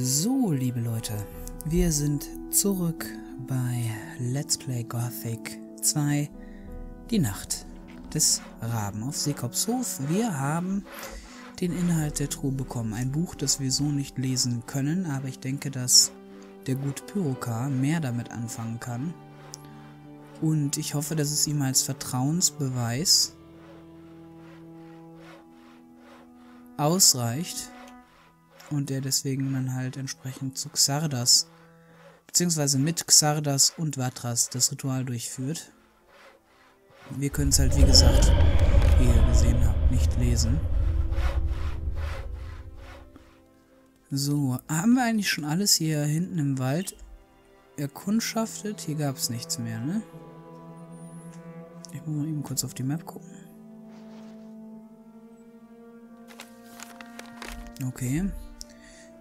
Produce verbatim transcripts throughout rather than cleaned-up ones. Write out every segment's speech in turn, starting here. So, liebe Leute, wir sind zurück bei Let's Play Gothic zwei, Die Nacht des Raben auf Seekopshof. Wir haben den Inhalt der Truhe bekommen, ein Buch, das wir so nicht lesen können, aber ich denke, dass der gute Pyroka mehr damit anfangen kann. Und ich hoffe, dass es ihm als Vertrauensbeweis ausreicht und er deswegen dann halt entsprechend zu Xardas, beziehungsweise mit Xardas und Vatras das Ritual durchführt. Wir können es halt, wie gesagt, wie ihr gesehen habt, nicht lesen. So, haben wir eigentlich schon alles hier hinten im Wald erkundschaftet? Hier gab es nichts mehr, ne? Ich muss mal eben kurz auf die Map gucken. Okay.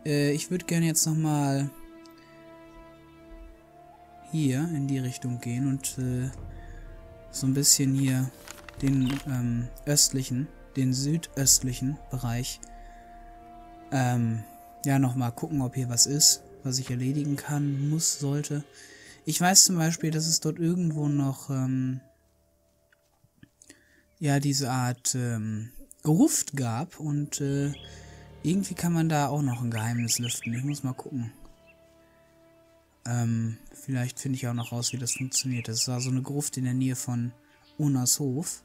Äh, ich würde gerne jetzt nochmal hier in die Richtung gehen und äh, so ein bisschen hier den ähm, östlichen, den südöstlichen Bereich ähm, ja, nochmal gucken, ob hier was ist, was ich erledigen kann, muss, sollte. Ich weiß zum Beispiel, dass es dort irgendwo noch, ähm, ja, diese Art ähm, Gruft gab. Und äh, irgendwie kann man da auch noch ein Geheimnis lüften. Ich muss mal gucken. Ähm, vielleicht finde ich auch noch raus, wie das funktioniert. Das war so eine Gruft in der Nähe von Onas Hof.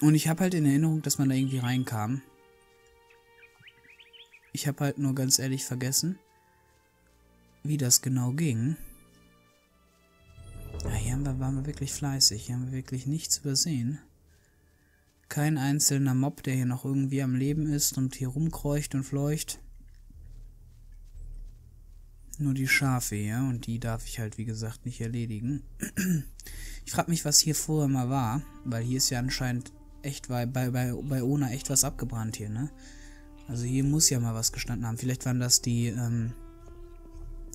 Und ich habe halt in Erinnerung, dass man da irgendwie reinkam. Ich habe halt nur ganz ehrlich vergessen, wie das genau ging. Ja, hier haben wir, waren wir wirklich fleißig. Hier haben wir wirklich nichts übersehen. Kein einzelner Mob, der hier noch irgendwie am Leben ist und hier rumkreucht und fleucht. Nur die Schafe hier, und die darf ich halt, wie gesagt, nicht erledigen. Ich frage mich, was hier vorher mal war, weil hier ist ja anscheinend echt bei, bei, bei Ona echt was abgebrannt hier, ne? Also hier muss ja mal was gestanden haben. Vielleicht waren das die, ähm,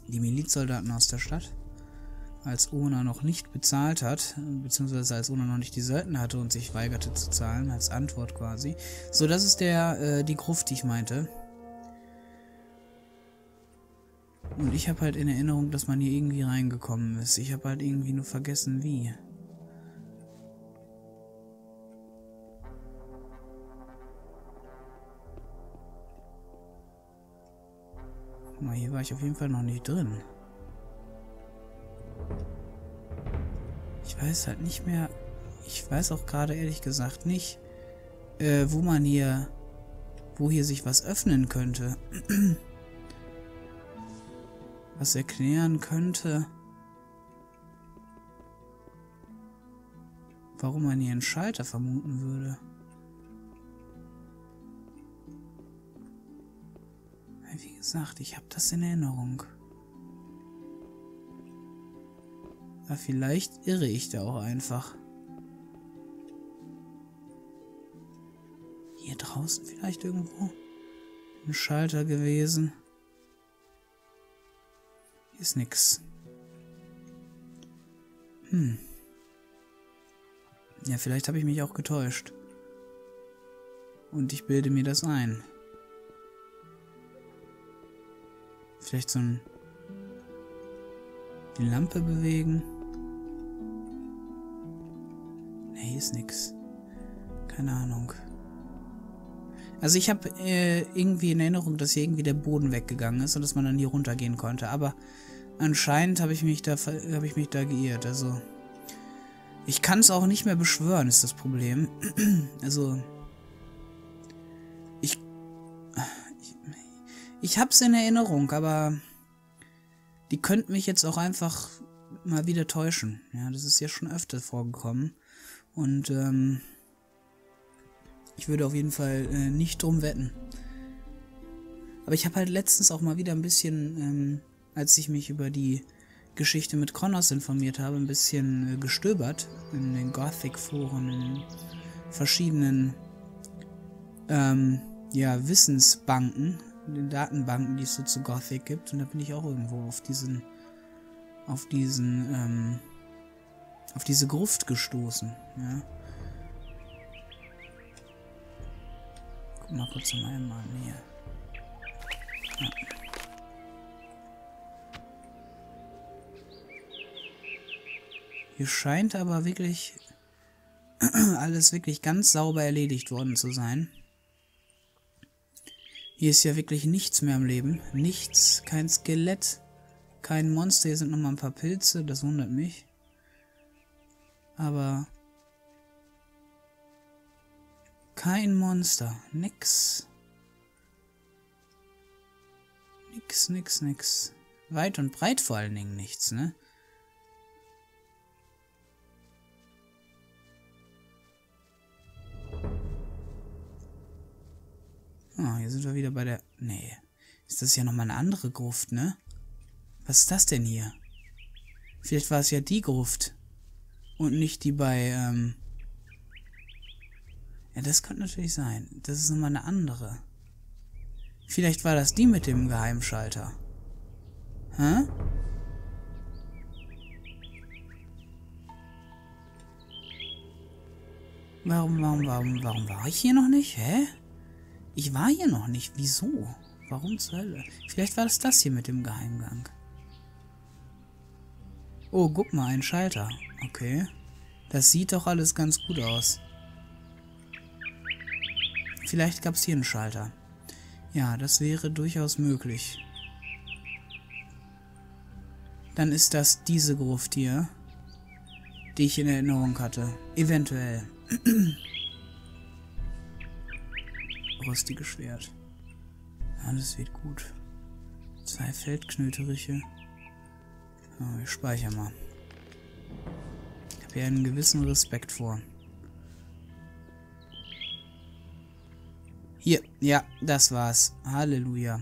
die Milizsoldaten aus der Stadt, als Ona noch nicht bezahlt hat, beziehungsweise als Ona noch nicht die Söldner hatte und sich weigerte zu zahlen, als Antwort quasi. So, das ist der, äh, die Gruft, die ich meinte. Und ich habe halt in Erinnerung, dass man hier irgendwie reingekommen ist. Ich habe halt irgendwie nur vergessen, wie. Guck mal, hier war ich auf jeden Fall noch nicht drin. Ich weiß halt nicht mehr... Ich weiß auch gerade ehrlich gesagt nicht, äh, wo man hier... wo hier sich was öffnen könnte. Was erklären könnte... warum man hier einen Schalter vermuten würde. Wie gesagt, ich habe das in Erinnerung. Aber vielleicht irre ich da auch einfach. Hier draußen vielleicht irgendwo ein Schalter gewesen. Hier ist nix. Hm. Ja, vielleicht habe ich mich auch getäuscht. Und ich bilde mir das ein. Vielleicht so ein... die Lampe bewegen. Ne, hier ist nix. Keine Ahnung. Also ich habe äh, irgendwie in Erinnerung, dass hier irgendwie der Boden weggegangen ist und dass man dann hier runtergehen konnte. Aber anscheinend habe ich mich da hab ich mich da geirrt. Also ich kann es auch nicht mehr beschwören, ist das Problem. Also ich, ich ich hab's in Erinnerung, aber die könnten mich jetzt auch einfach mal wieder täuschen. Ja, das ist ja schon öfter vorgekommen. Und ähm, ich würde auf jeden Fall äh, nicht drum wetten. Aber ich habe halt letztens auch mal wieder ein bisschen, ähm, als ich mich über die Geschichte mit Kronos informiert habe, ein bisschen äh, gestöbert in den Gothic-Foren, in verschiedenen ähm, ja, Wissensbanken. Den Datenbanken, die es so zu Gothic gibt, und da bin ich auch irgendwo auf diesen, auf diesen, ähm, auf diese Gruft gestoßen, ja. Guck mal kurz in meinem Mann hier. Hier scheint aber wirklich alles wirklich ganz sauber erledigt worden zu sein. Hier ist ja wirklich nichts mehr am Leben. Nichts, kein Skelett, kein Monster. Hier sind nochmal ein paar Pilze, das wundert mich. Aber kein Monster, nix. Nix, nix, nix. Weit und breit vor allen Dingen nichts, ne? Ah, oh, hier sind wir wieder bei der... Nee, ist das ja nochmal eine andere Gruft, ne? Was ist das denn hier? Vielleicht war es ja die Gruft. Und nicht die bei, ähm... ja, das könnte natürlich sein. Das ist nochmal eine andere. Vielleicht war das die mit dem Geheimschalter. Hä? Warum, warum, warum, warum war ich hier noch nicht? Hä? Ich war hier noch nicht. Wieso? Warum zur Hölle? Vielleicht war das das hier mit dem Geheimgang. Oh, guck mal, ein Schalter. Okay. Das sieht doch alles ganz gut aus. Vielleicht gab es hier einen Schalter. Ja, das wäre durchaus möglich. Dann ist das diese Gruft hier, die ich in Erinnerung hatte. Eventuell. Rostiges Schwert. Alles wird gut. Zwei Feldknöteriche. Oh, ich speichere mal. Ich habe hier einen gewissen Respekt vor. Hier, ja, das war's. Halleluja.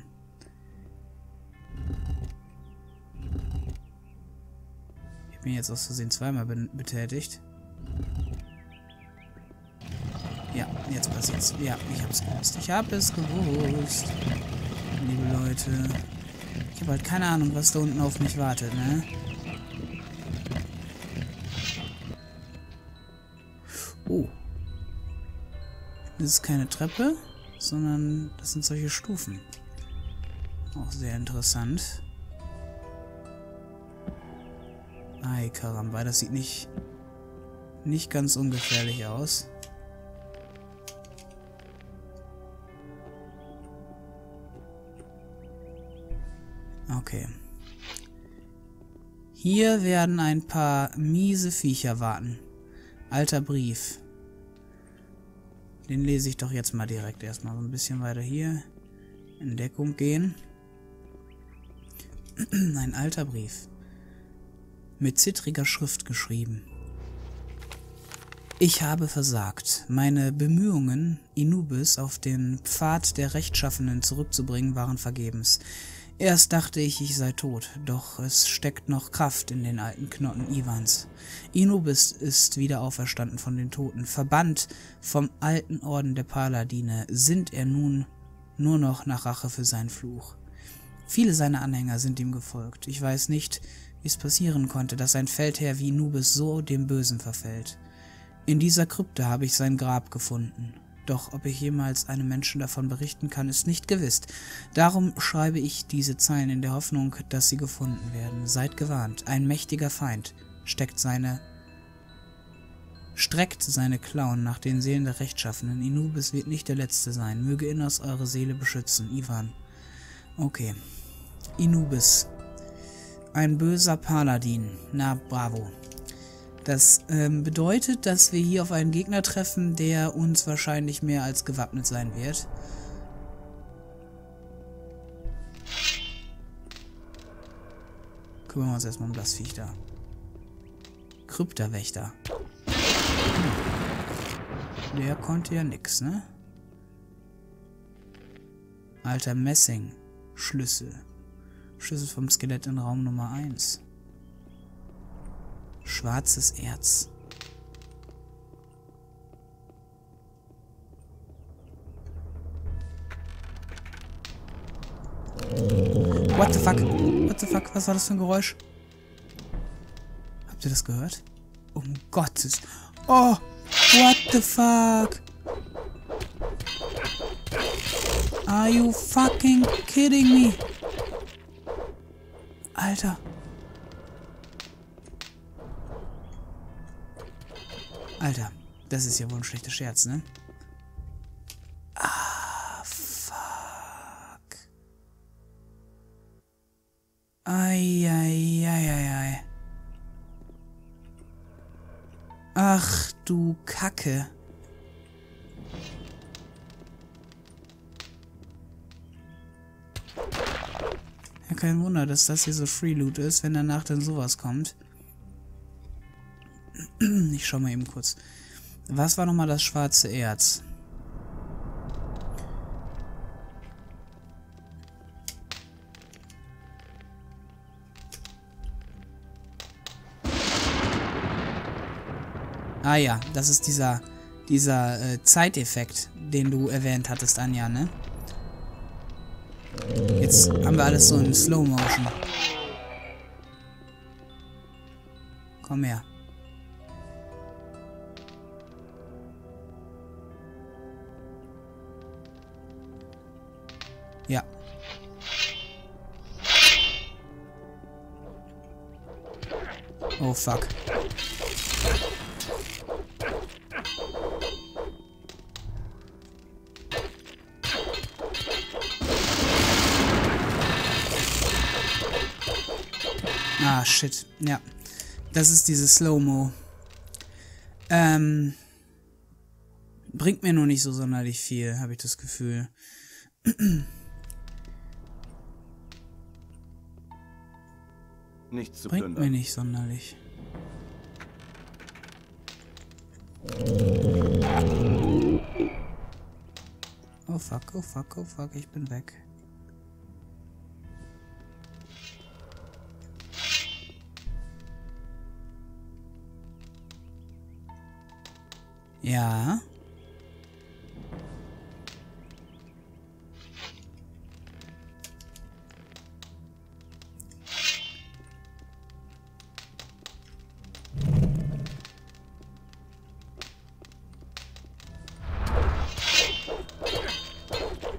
Ich bin jetzt aus Versehen zweimal betätigt. Ja, jetzt passiert's. Ja, ich hab's gewusst. Ich hab es gewusst. Liebe Leute. Ich hab halt keine Ahnung, was da unten auf mich wartet, ne? Oh. Das ist keine Treppe, sondern das sind solche Stufen. Auch sehr interessant. Ei, Karamba, das sieht nicht, nicht ganz ungefährlich aus. Okay. Hier werden ein paar miese Viecher warten. Alter Brief. Den lese ich doch jetzt mal direkt erstmal. So ein bisschen weiter hier. In Deckung gehen. Ein alter Brief. Mit zittriger Schrift geschrieben. Ich habe versagt. Meine Bemühungen, Inubis auf den Pfad der Rechtschaffenen zurückzubringen, waren vergebens. Erst dachte ich, ich sei tot, doch es steckt noch Kraft in den alten Knochen Ivans. Inubis ist wieder auferstanden von den Toten. Verbannt vom alten Orden der Paladine sinnt er nun nur noch nach Rache für seinen Fluch. Viele seiner Anhänger sind ihm gefolgt. Ich weiß nicht, wie es passieren konnte, dass ein Feldherr wie Inubis so dem Bösen verfällt. In dieser Krypta habe ich sein Grab gefunden. Doch ob ich jemals einem Menschen davon berichten kann, ist nicht gewiss. Darum schreibe ich diese Zeilen in der Hoffnung, dass sie gefunden werden. Seid gewarnt, ein mächtiger Feind steckt seine, streckt seine Klauen nach den Seelen der Rechtschaffenen. Inubis wird nicht der Letzte sein. Möge Innos eure Seele beschützen. Ivan. Okay. Inubis. Ein böser Paladin. Na, bravo. Das ähm, bedeutet, dass wir hier auf einen Gegner treffen, der uns wahrscheinlich mehr als gewappnet sein wird. Kümmern wir uns erstmal um das Viech da. Kryptawächter. Hm. Der konnte ja nix, ne? Alter Messing-Schlüssel. Schlüssel vom Skelett in Raum Nummer eins. Schwarzes Erz. What the fuck? What the fuck? Was war das für ein Geräusch? Habt ihr das gehört? Um Gottes... Oh! What the fuck? Are you fucking kidding me? Alter... Alter, das ist ja wohl ein schlechter Scherz, ne? Ah, fuck. Ai, ai, ai, ai, ai. Ach, du Kacke. Ja, kein Wunder, dass das hier so Free Loot ist, wenn danach dann sowas kommt. Ich schau mal eben kurz. Was war nochmal das schwarze Erz? Ah ja, das ist dieser, dieser äh, Zeiteffekt, den du erwähnt hattest, Anja, ne? Jetzt haben wir alles so in Slow Motion. Komm her. Ja. Oh fuck. Ah, shit. Ja. Das ist dieses Slow-Mo. Ähm. Bringt mir nur nicht so sonderlich viel, habe ich das Gefühl. Nichts zu plündern. Bringt mir nicht sonderlich. Oh fuck, oh fuck, oh fuck, ich bin weg. Ja.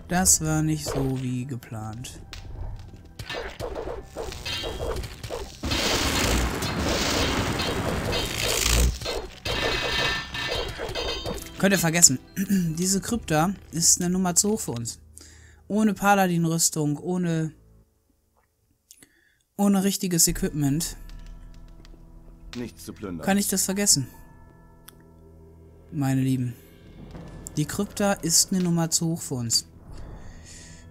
Das war nicht so wie geplant. Könnt ihr vergessen, diese Krypta ist eine Nummer zu hoch für uns. Ohne Paladin-Rüstung, ohne, ohne richtiges Equipment. Nichts zu plündern. Kann ich das vergessen? Meine Lieben. Die Krypta ist eine Nummer zu hoch für uns.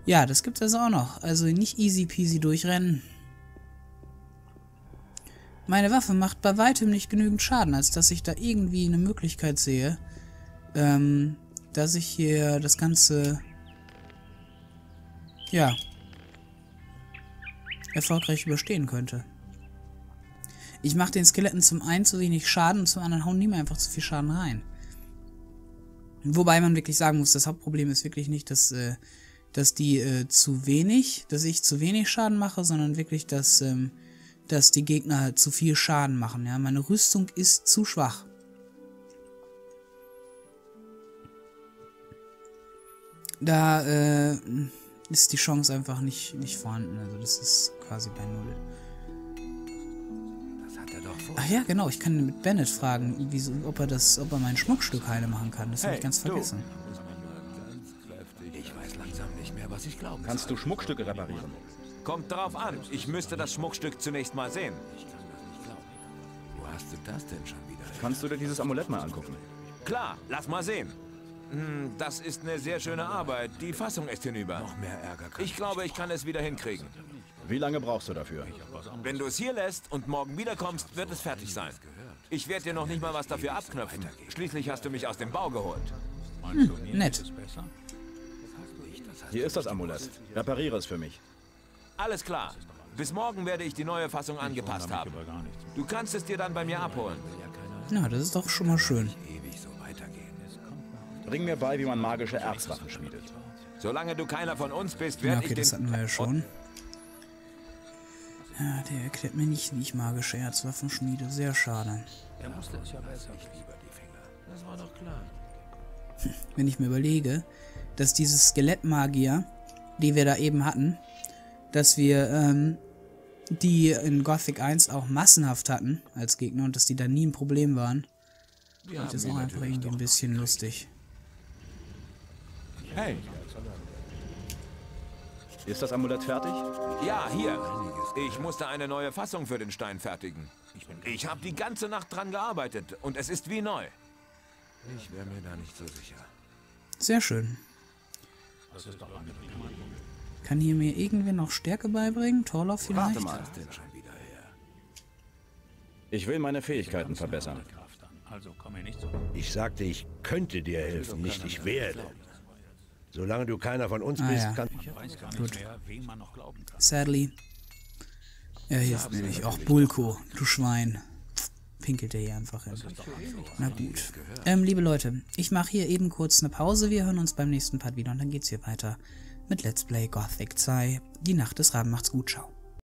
Ja, das gibt es also auch noch. Also nicht easy peasy durchrennen. Meine Waffe macht bei weitem nicht genügend Schaden, als dass ich da irgendwie eine Möglichkeit sehe, Ähm, dass ich hier das Ganze, ja, erfolgreich überstehen könnte. Ich mache den Skeletten zum einen zu wenig Schaden und zum anderen hauen die mir einfach zu viel Schaden rein. Wobei man wirklich sagen muss, das Hauptproblem ist wirklich nicht, dass, äh, dass die äh, zu wenig, dass ich zu wenig Schaden mache, sondern wirklich, dass, ähm, dass die Gegner halt zu viel Schaden machen. Ja? Meine Rüstung ist zu schwach. Da äh, ist die Chance einfach nicht, nicht vorhanden. Also das ist quasi bei Null. Das hat er doch vor. Ach ja, genau. Ich kann mit Bennett fragen, wieso, ob er das, ob er mein Schmuckstück heile machen kann. Das hey, habe ich ganz vergessen. Du. Ich weiß langsam nicht mehr, was ich glaube. Kannst du Schmuckstücke reparieren? Kommt drauf an. Ich müsste das Schmuckstück zunächst mal sehen. Ich kann das nicht glauben. Wo hast du das denn schon wieder? Kannst du dir dieses Amulett mal angucken? Klar, lass mal sehen. Das ist eine sehr schöne Arbeit. Die Fassung ist hinüber. Noch mehr Ärger. Ich glaube, ich kann es wieder hinkriegen. Wie lange brauchst du dafür? Wenn du es hier lässt und morgen wiederkommst, wird es fertig sein. Ich werde dir noch nicht mal was dafür abknöpfen. Schließlich hast du mich aus dem Bau geholt. Hm, nett. Hier ist das Amulett. Repariere es für mich. Alles klar. Bis morgen werde ich die neue Fassung angepasst haben. Du kannst es dir dann bei mir abholen. Na, das ist doch schon mal schön. Bring mir bei, wie man magische Erzwaffen schmiedet. Solange du keiner von uns bist, werde ja, okay, ich den... das hatten wir ja schon. Ja, der erklärt mir nicht, wie ich magische Erzwaffen schmiede. Sehr schade. Er musste es ja besser. Ich liebe die Finger. Das war doch klar. Wenn ich mir überlege, dass dieses Skelettmagier, die wir da eben hatten, dass wir ähm, die in Gothic eins auch massenhaft hatten als Gegner und dass die da nie ein Problem waren. Ja, das war einfach irgendwie ein bisschen lustig. Hey. Ist das Amulett fertig? Ja, hier. Ich musste eine neue Fassung für den Stein fertigen. Ich habe die ganze Nacht dran gearbeitet und es ist wie neu. Ich wäre mir da nicht so sicher. Sehr schön. Das ist doch Kann hier mir irgendwer noch Stärke beibringen? Torloff vielleicht? Warte mal. Ich will meine Fähigkeiten verbessern. Ich sagte, ich könnte dir helfen, nicht ich werde. Solange du keiner von uns ah, bist, ja. kann... Gut. Sadly. Er hilft mir nicht. Auch Bulko, du Schwein. Pinkelt er hier einfach hin. Na gut. Ähm, liebe Leute, ich mache hier eben kurz eine Pause. Wir hören uns beim nächsten Part wieder und dann geht's hier weiter mit Let's Play Gothic zwei. Die Nacht des Raben. Macht's gut, ciao.